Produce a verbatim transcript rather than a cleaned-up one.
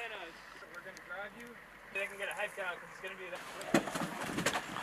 antennas. We're going to drive you. They can get a hike down because it's going to be that.